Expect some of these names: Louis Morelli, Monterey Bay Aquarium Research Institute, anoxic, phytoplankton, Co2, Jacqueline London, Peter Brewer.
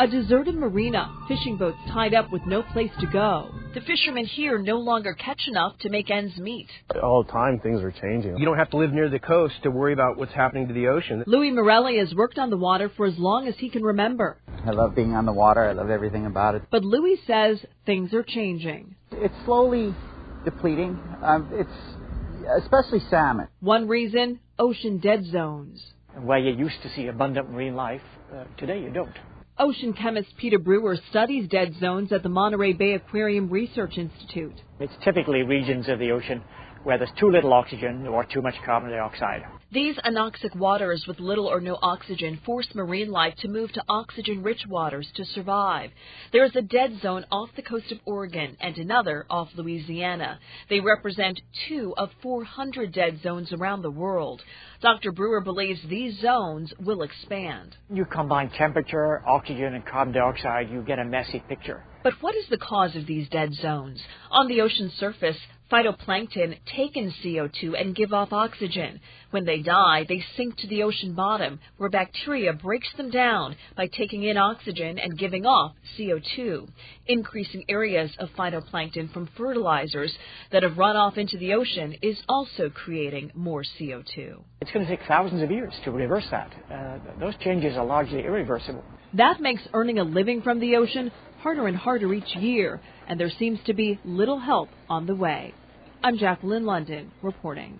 A deserted marina, fishing boats tied up with no place to go. The fishermen here no longer catch enough to make ends meet. All the time, things are changing. You don't have to live near the coast to worry about what's happening to the ocean. Louis Morelli has worked on the water for as long as he can remember. I love being on the water. I love everything about it. But Louis says things are changing. It's slowly depleting. It's especially salmon. One reason, ocean dead zones. Where you used to see abundant marine life, today you don't. Ocean chemist Peter Brewer studies dead zones at the Monterey Bay Aquarium Research Institute. It's typically regions of the ocean where there's too little oxygen or too much carbon dioxide. These anoxic waters with little or no oxygen force marine life to move to oxygen-rich waters to survive. There is a dead zone off the coast of Oregon and another off Louisiana. They represent 2 of 400 dead zones around the world. Dr. Brewer believes these zones will expand. You combine temperature, oxygen, and carbon dioxide, you get a messy picture. But what is the cause of these dead zones? On the ocean surface, phytoplankton take in CO2 and give off oxygen. When they die, they sink to the ocean bottom, where bacteria breaks them down by taking in oxygen and giving off CO2. Increasing areas of phytoplankton from fertilizers that have run off into the ocean is also creating more CO2. It's going to take thousands of years to reverse that. Those changes are largely irreversible. That makes earning a living from the ocean harder and harder each year, and there seems to be little help on the way. I'm Jacqueline London reporting.